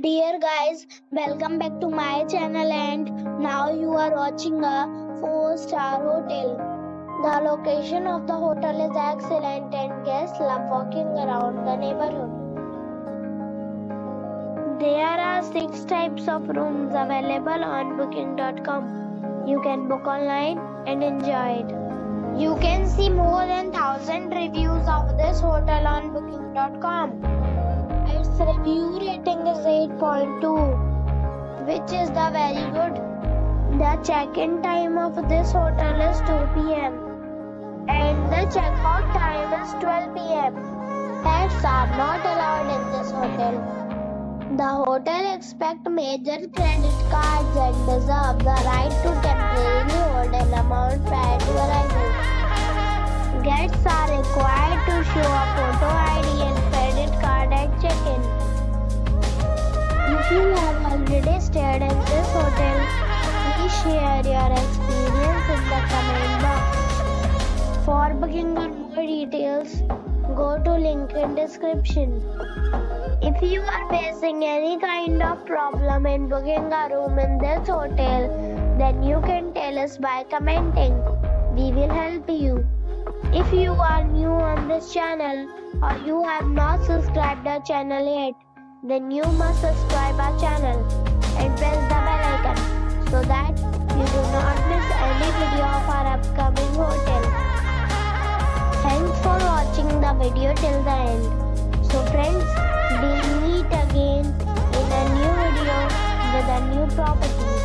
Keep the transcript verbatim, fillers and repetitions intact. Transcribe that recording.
Dear guys, welcome back to my channel and now you are watching a four star hotel. The location of the hotel is excellent and guests love walking around the neighborhood. There are six types of rooms available on booking dot com. You can book online and enjoy it. You can see more than one thousand reviews of this hotel on booking dot com. Its review rating is eight point two, which is the very good. The check-in time of this hotel is two p m and the check-out time is twelve p m Pets are not allowed in this hotel. The hotel expects major credit cards and deserves the right to temporarily hold an amount prior to arrival. Guests are required to show a photo I D and credit card at check-in. If you have already stayed at this hotel, please share your experience in the comment box. For booking or more details, go to link in description. If you are facing any kind of problem in booking a room in this hotel, then you can tell us by commenting. We will help you. If you are new on this channel or you have not subscribed our channel yet, then you must subscribe our channel and press the bell icon so that you do not miss any video of our upcoming hotel. Thanks for watching the video till the end. So friends, we'll meet again in a new video with a new property.